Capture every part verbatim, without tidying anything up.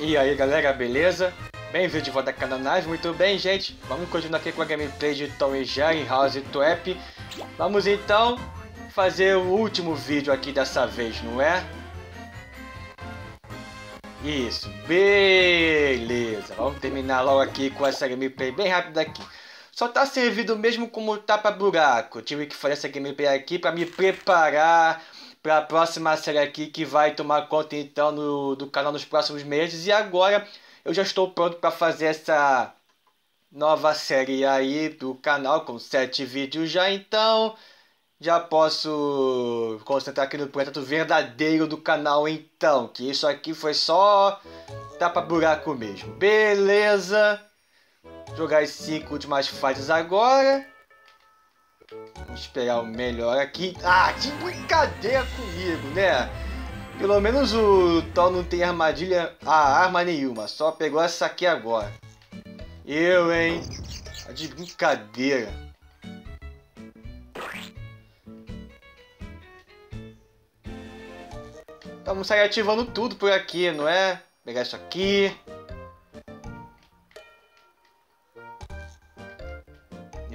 E aí galera, beleza? Bem-vindo de volta ao canal. Muito bem, gente, vamos continuar aqui com a gameplay de Tom e Jerry House Trap. Vamos então fazer o último vídeo aqui dessa vez, não é? Isso, beleza. Vamos terminar logo aqui com essa gameplay bem rápida aqui. Só tá servido mesmo como tapa-buraco. Tive que fazer essa gameplay aqui pra me preparar pra próxima série aqui que vai tomar conta então no, do canal nos próximos meses. E agora eu já estou pronto pra fazer essa nova série aí do canal com sete vídeos já. Então já posso concentrar aqui no projeto verdadeiro do canal então. Que isso aqui foi só tapa-buraco mesmo. Beleza? Jogar as cinco últimas fases agora. Vamos esperar o melhor aqui. Ah, de brincadeira comigo, né? Pelo menos o Tom não tem armadilha. Ah, arma nenhuma. Só pegou essa aqui agora. Eu, hein? De brincadeira. Vamos sair ativando tudo por aqui, não é? Pegar isso aqui.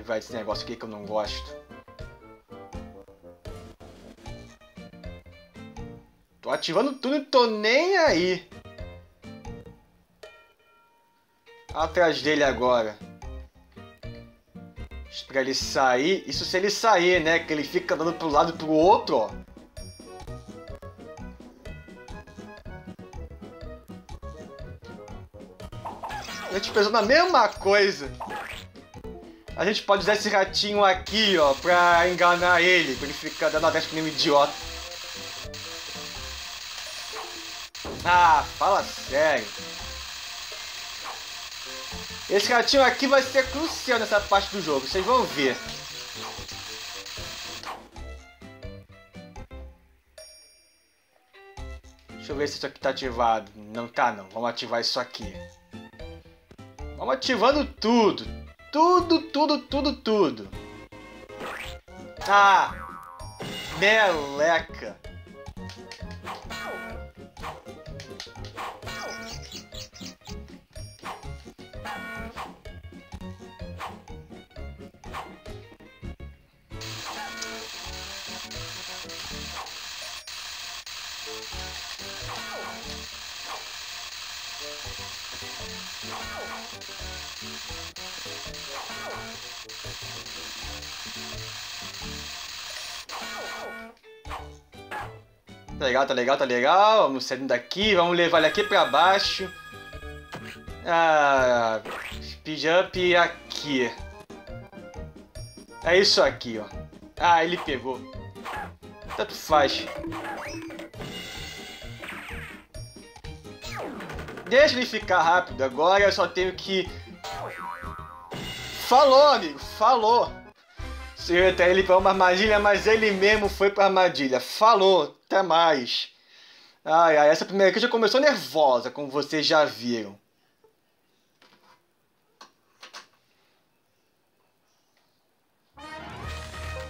Vai desse negócio aqui que eu não gosto. Tô ativando tudo e tô nem aí. Atrás dele agora. Pra ele sair. Isso se ele sair, né? Que ele fica andando pro lado e pro outro, ó. A gente pensou na mesma coisa. A gente pode usar esse ratinho aqui, ó, pra enganar ele, pra ele ficar dando a testa que nem um idiota. Ah, fala sério. Esse ratinho aqui vai ser crucial nessa parte do jogo, vocês vão ver. Deixa eu ver se isso aqui tá ativado. Não tá não, vamos ativar isso aqui. Vamos ativando tudo. Tudo, tudo, tudo, tudo. Ah! Meleca! Tá legal, tá legal, tá legal. Vamos saindo daqui, vamos levar ele aqui pra baixo. Ah, speed jump aqui. É isso aqui, ó. Ah, ele pegou. Tanto faz. Deixa ele ficar rápido agora, eu só tenho que... Falou, amigo, falou. Se eu até ele pra uma armadilha, mas ele mesmo foi pra armadilha. Falou, até mais. Ai, ai, essa primeira aqui já começou nervosa, como vocês já viram.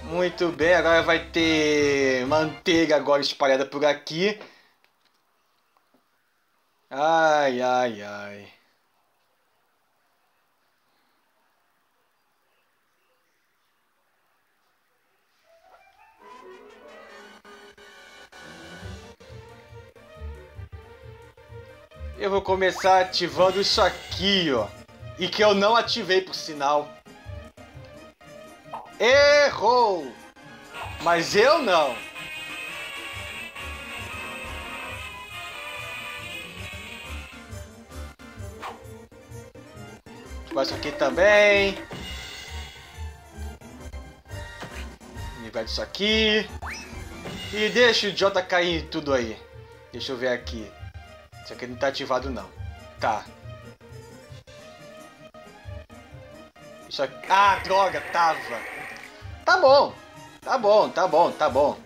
Muito bem, agora vai ter manteiga agora espalhada por aqui. Ai, ai, ai. Eu vou começar ativando isso aqui, ó. E que eu não ativei, por sinal. Errou! Mas eu não. Ativar isso aqui também. Ligar isso aqui. E deixa o idiota cair tudo aí. Deixa eu ver aqui. Isso aqui não tá ativado não. Tá. Isso aqui... Ah, droga, tava. Tá bom. Tá bom, tá bom, tá bom.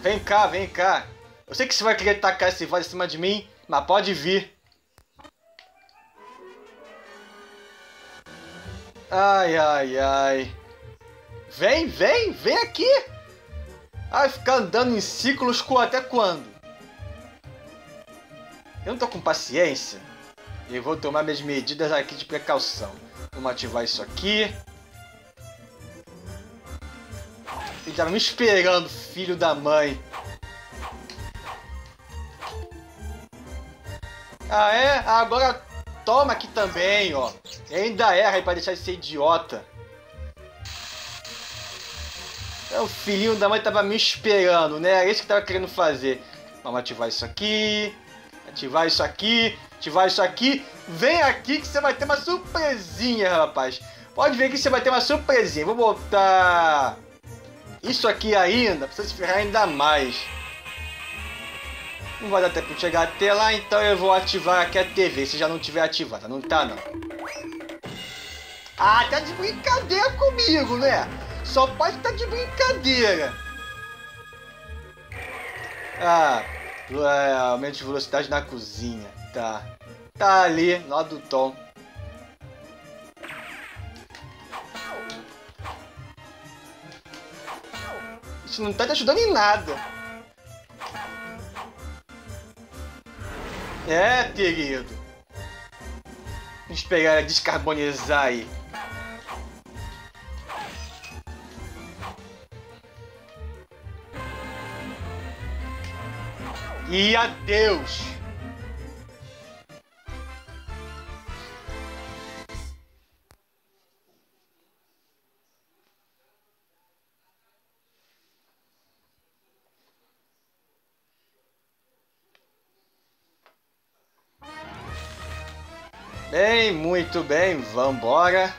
Vem cá, vem cá. Eu sei que você vai querer tacar esse vale em cima de mim, mas pode vir. Ai, ai, ai. Vem, vem, vem aqui. Ai, ficar andando em ciclos com até quando? Eu não tô com paciência. E vou tomar minhas medidas aqui de precaução. Vamos ativar isso aqui. Ele tava me esperando, filho da mãe. Ah, é? Agora toma aqui também, ó. Ainda erra aí pra deixar de ser idiota. O filhinho da mãe tava me esperando, né? Era isso que tava querendo fazer. Vamos ativar isso aqui. Ativar isso aqui. Ativar isso aqui. Vem aqui que você vai ter uma surpresinha, rapaz. Pode vir aqui que você vai ter uma surpresinha. Vou botar isso aqui ainda. Pra você se ferrar ainda mais. Não vai dar tempo de chegar até lá, então eu vou ativar aqui a T V, se já não tiver ativada. Não tá, não. Ah, tá de brincadeira comigo, né? Só pode tá de brincadeira. Ah, é, aumento de velocidade na cozinha. Tá. Tá ali, lá do Tom. Isso não tá te ajudando em nada. É, querido. Vamos pegar ela descarbonizar aí. E adeus. Bem, muito bem, vambora.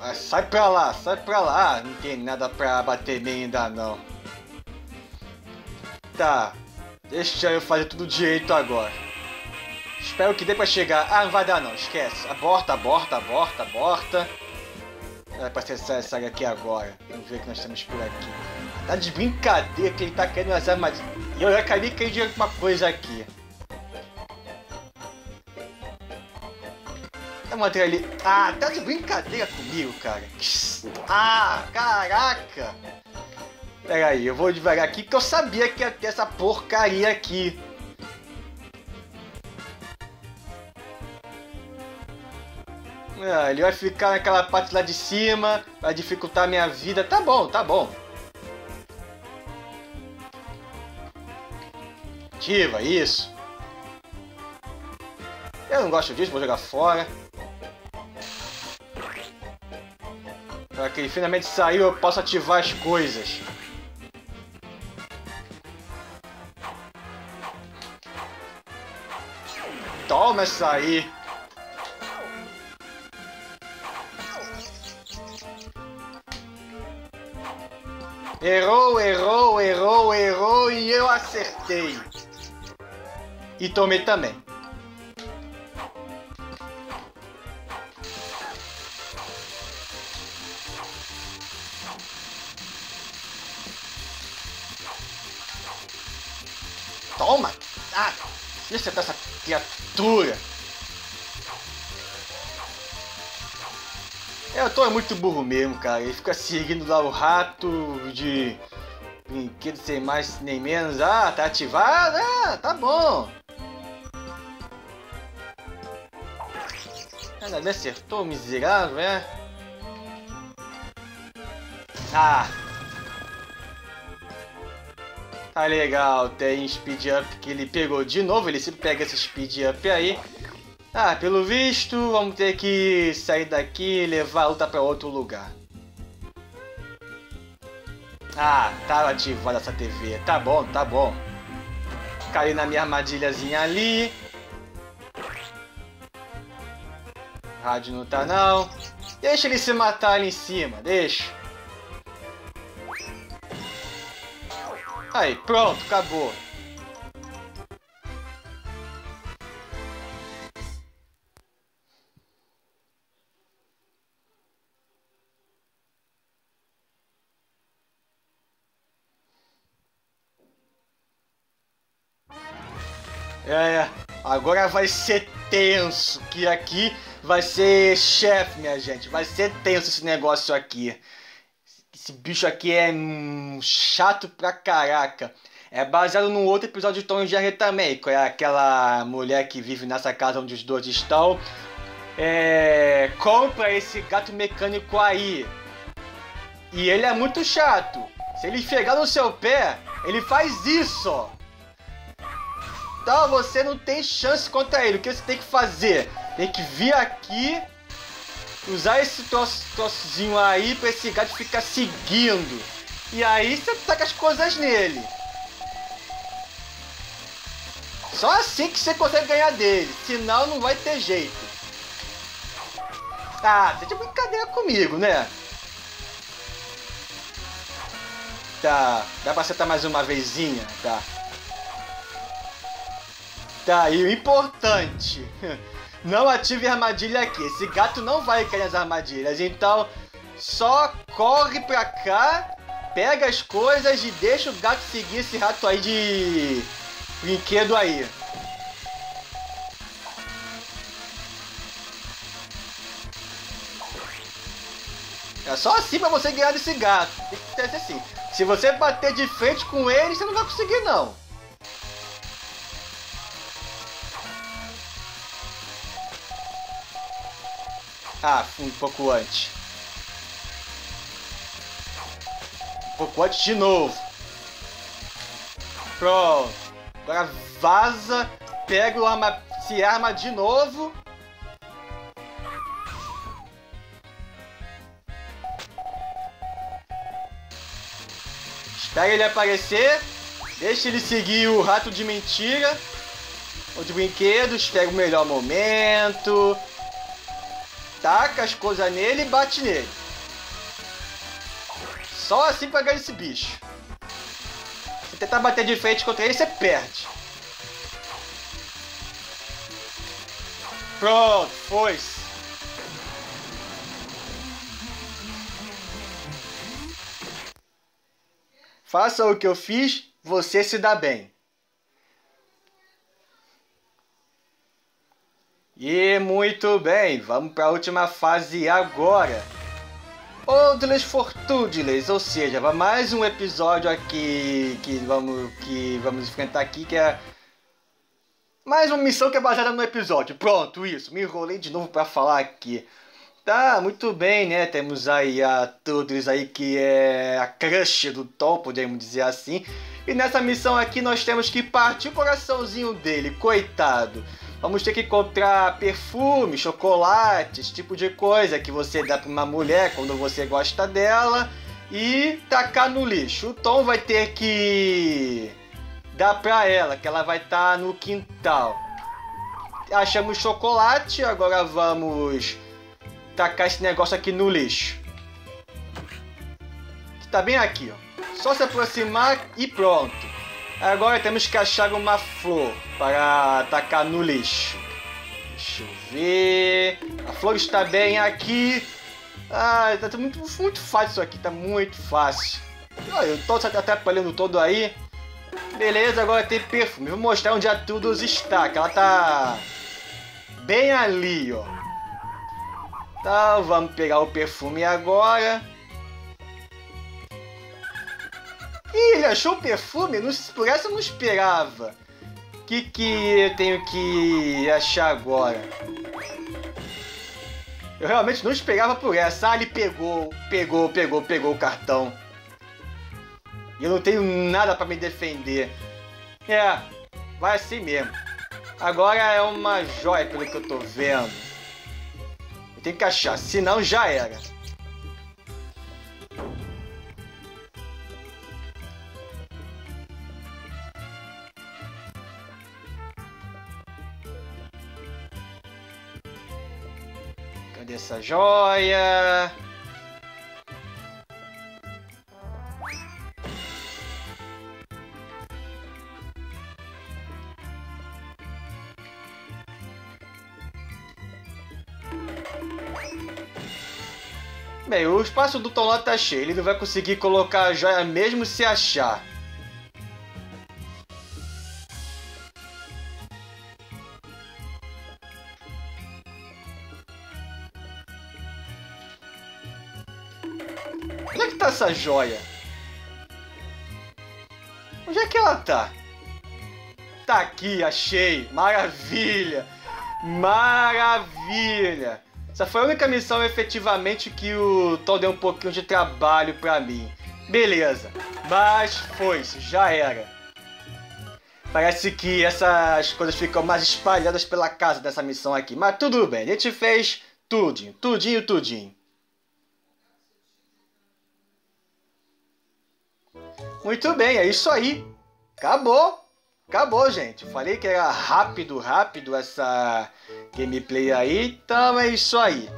Ah, sai pra lá, sai pra lá. Não tem nada pra bater nem ainda não. Tá, deixa eu fazer tudo direito agora. Espero que dê pra chegar. Ah, não vai dar não, esquece. Aborta, aborta, aborta, aborta. Era pra ser essa área aqui agora. Vamos ver o que nós temos por aqui. Tá de brincadeira que ele tá querendo as armadilhas. E eu já acabei querendo alguma coisa aqui. Vamos manter ali. Ah, tá de brincadeira comigo, cara. Ah, caraca. Pera aí, eu vou devagar aqui, porque eu sabia que ia ter essa porcaria aqui. Ah, ele vai ficar naquela parte lá de cima, vai dificultar a minha vida. Tá bom, tá bom. Ativa, isso. Eu não gosto disso, vou jogar fora. Para que ele finalmente saiu, eu posso ativar as coisas. Toma essa aí. Errou, errou, errou, errou e eu acertei. E tomei também. Toma! Ah! Deixa eu acertar essa criatura! É, o Tom é muito burro mesmo, cara. Ele fica seguindo lá o rato de brinquedo sem mais nem menos. Ah, tá ativado? Ah, tá bom! Nada me acertou, miserável, é? Ah! Ah, legal, tem speed up que ele pegou de novo, ele sempre pega esse speed up aí. Ah, pelo visto, vamos ter que sair daqui e levar a luta pra outro lugar. Ah, tá ativada essa T V, tá bom, tá bom. Caí na minha armadilhazinha ali. Rádio não tá não. Deixa ele se matar ali em cima, deixa. Aí, pronto, acabou. É, agora vai ser tenso, que aqui vai ser chefe, minha gente. Vai ser tenso esse negócio aqui. Esse bicho aqui é hum, chato pra caraca. É baseado num outro episódio de Tom e Jerry também, que é aquela mulher que vive nessa casa onde os dois estão. É, compra esse gato mecânico aí. E ele é muito chato. Se ele chegar no seu pé, ele faz isso. Então você não tem chance contra ele. O que você tem que fazer? Tem que vir aqui, usar esse troço, troçozinho aí pra esse gato ficar seguindo. E aí você taca as coisas nele. Só assim que você consegue ganhar dele. Senão não vai ter jeito. Tá, você tá de brincadeira comigo, né? Tá, dá pra acertar mais uma vezinha? Tá. Tá, e o importante, não ative a armadilha aqui. Esse gato não vai cair nas armadilhas, então só corre pra cá, pega as coisas e deixa o gato seguir esse rato aí de brinquedo aí. É só assim pra você ganhar desse gato. Tem que ser assim. Se você bater de frente com ele, você não vai conseguir não. Ah, um pouco antes. Um pouco antes de novo. Pronto. Agora vaza. Pega o arma. Se arma de novo. Espera ele aparecer, deixa ele seguir o rato de mentira, ou de brinquedo, espera o melhor momento, taca as coisas nele e bate nele. Só assim pra ganhar esse bicho. Se tentar bater de frente contra ele, você perde. Pronto, foi. Faça o que eu fiz, você se dá bem. E muito bem, vamos para a última fase agora. Toodles for Toodles, ou seja, vai mais um episódio aqui que vamos, que vamos enfrentar aqui, que é mais uma missão que é baseada no episódio. Pronto, isso, me enrolei de novo para falar aqui. Tá, muito bem, né? Temos aí a Toodles aí que é a crush do Tom, podemos dizer assim. E nessa missão aqui nós temos que partir o coraçãozinho dele, coitado. Vamos ter que comprar perfume, chocolate, esse tipo de coisa que você dá pra uma mulher quando você gosta dela. E tacar no lixo. O Tom vai ter que dar pra ela, que ela vai estar no quintal. Achamos chocolate, agora vamos tacar esse negócio aqui no lixo. Que tá bem aqui, ó. Só se aproximar e pronto. Agora temos que achar uma flor para tacar no lixo. Deixa eu ver. A flor está bem aqui. Ah, tá muito, muito fácil isso aqui. Tá muito fácil. Eu tô se atrapalhando todo aí. Beleza, agora tem perfume. Vou mostrar onde a Toodles está. Que ela tá bem ali, ó. Então vamos pegar o perfume agora. Ih, ele achou o perfume? Não, por essa eu não esperava. O que, que eu tenho que achar agora? Eu realmente não esperava por essa. Ah, ele pegou, pegou, pegou, pegou o cartão. E eu não tenho nada pra me defender. É, vai assim mesmo. Agora é uma joia pelo que eu tô vendo. Tem que achar, senão já era. Cadê essa joia? Bem, o espaço do Tom lá tá cheio, ele não vai conseguir colocar a joia mesmo se achar. Onde é que tá essa joia? Onde é que ela tá? Tá aqui, achei! Maravilha! Maravilha! Essa foi a única missão efetivamente que o Tom deu um pouquinho de trabalho pra mim. Beleza, mas foi isso, já era. Parece que essas coisas ficam mais espalhadas pela casa dessa missão aqui. Mas tudo bem, a gente fez tudinho, tudinho, tudinho. Muito bem, é isso aí. Acabou. Acabou, gente. Falei que era rápido, rápido essa gameplay aí. Então é isso aí.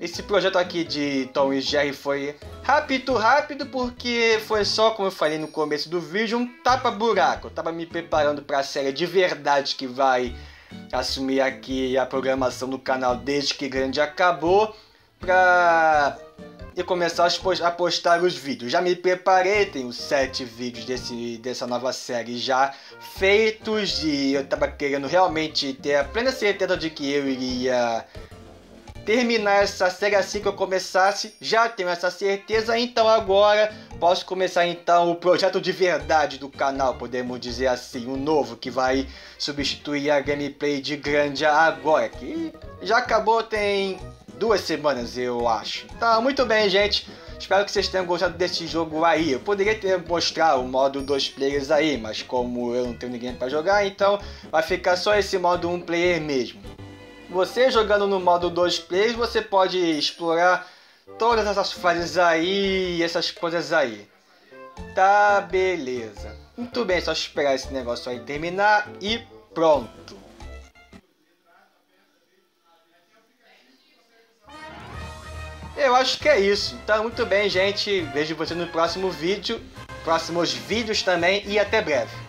Esse projeto aqui de Tom e Jerry foi rápido, rápido, porque foi só, como eu falei no começo do vídeo, um tapa-buraco. Eu tava me preparando para a série de verdade que vai assumir aqui a programação do canal desde que grande acabou, pra e começar a postar os vídeos. Já me preparei, tenho sete vídeos desse, dessa nova série já feitos, e eu tava querendo realmente ter a plena certeza de que eu iria terminar essa série assim que eu começasse. Já tenho essa certeza, então agora posso começar então o projeto de verdade do canal, podemos dizer assim, o novo, que vai substituir a gameplay de grande agora, que já acabou tem duas semanas, eu acho. Tá, muito bem, gente. Espero que vocês tenham gostado desse jogo aí. Eu poderia ter mostrado o modo dois players aí, mas como eu não tenho ninguém pra jogar, então vai ficar só esse modo um player mesmo. Você jogando no modo dois players, você pode explorar todas essas fases aí, essas coisas aí. Tá, beleza. Muito bem, só esperar esse negócio aí terminar e pronto. Eu acho que é isso. Então, muito bem, gente. Vejo vocês no próximo vídeo. Próximos vídeos também. E até breve.